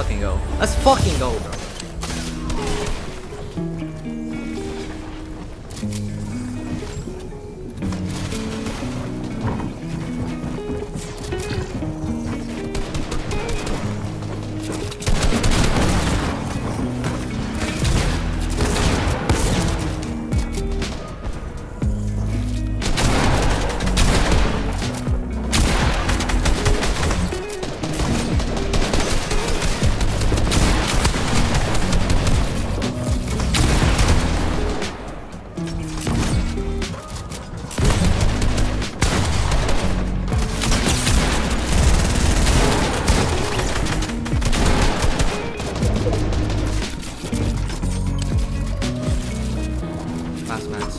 fucking go. Let's fucking go, bro.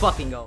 Fucking go.